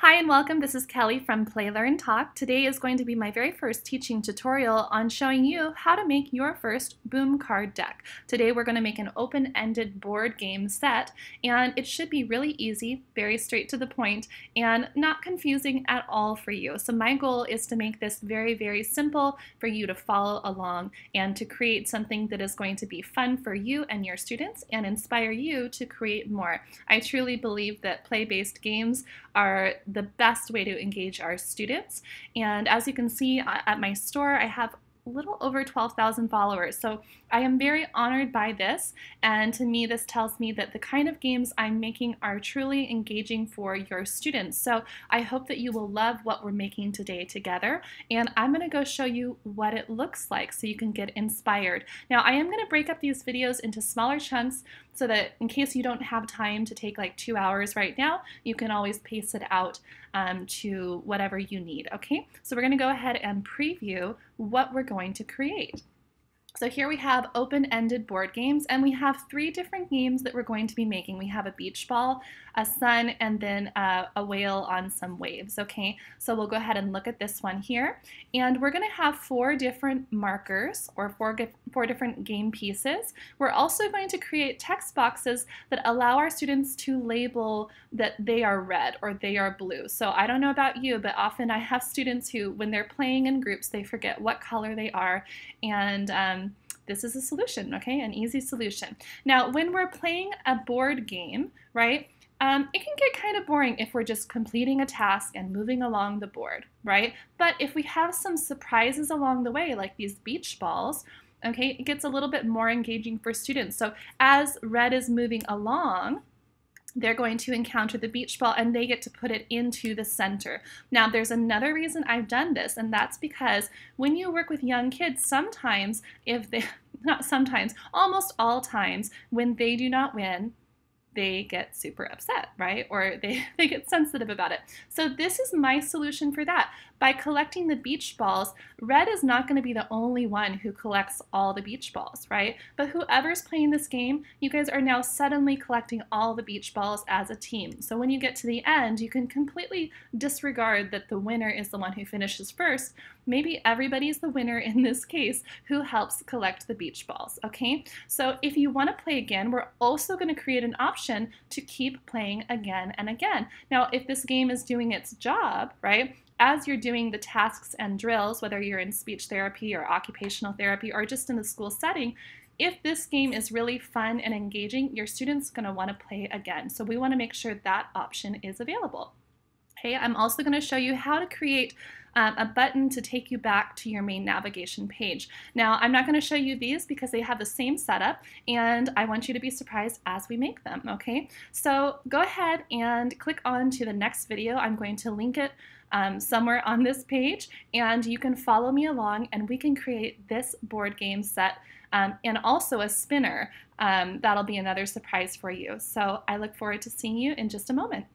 Hi and welcome, this is Kelly from Play Learn Talk. Today is going to be my very first teaching tutorial on showing you how to make your first boom card deck. Today we're going to make an open-ended board game set, and it should be really easy, very straight to the point, and not confusing at all for you. So my goal is to make this very, very simple for you to follow along and to create something that is going to be fun for you and your students and inspire you to create more. I truly believe that play-based games are the best way to engage our students. And as you can see at my store, I have a little over 12,000 followers. So I am very honored by this. And to me, this tells me that the kind of games I'm making are truly engaging for your students. So I hope that you will love what we're making today together. And I'm going to go show you what it looks like so you can get inspired. Now, I am going to break up these videos into smaller chunks so that in case you don't have time to take like 2 hours right now, you can always pace it out to whatever you need, okay? So we're gonna go ahead and preview what we're going to create. So here we have open-ended board games, and we have three different games that we're going to be making. We have a beach ball, a sun, and then a whale on some waves, okay? So we'll go ahead and look at this one here. And we're gonna have four different markers, or four different game pieces. We're also going to create text boxes that allow our students to label that they are red or they are blue. So I don't know about you, but often I have students who, when they're playing in groups, they forget what color they are, and this is a solution, okay? An easy solution. Now, when we're playing a board game, right, it can get kind of boring if we're just completing a task and moving along the board, right? But if we have some surprises along the way, like these beach balls, okay, it gets a little bit more engaging for students. So as red is moving along, they're going to encounter the beach ball and they get to put it into the center. Now, there's another reason I've done this, and that's because when you work with young kids, sometimes, if they, not sometimes, almost all times, when they do not win, they get super upset, right? Or they get sensitive about it. So this is my solution for that. By collecting the beach balls, red is not going to be the only one who collects all the beach balls, right? But whoever's playing this game, you guys are now suddenly collecting all the beach balls as a team. So when you get to the end, you can completely disregard that the winner is the one who finishes first. Maybe everybody's the winner in this case who helps collect the beach balls, okay? So if you want to play again, we're also going to create an option to keep playing again and again. Now, if this game is doing its job, right, as you're doing the tasks and drills, whether you're in speech therapy or occupational therapy or just in the school setting, if this game is really fun and engaging, your student's going to want to play again. So we want to make sure that option is available. Okay, I'm also going to show you how to create a button to take you back to your main navigation page. Now, I'm not going to show you these because they have the same setup, and I want you to be surprised as we make them, okay? So go ahead and click on to the next video. I'm going to link it somewhere on this page, and you can follow me along, and we can create this board game set and also a spinner. That'll be another surprise for you. So I look forward to seeing you in just a moment.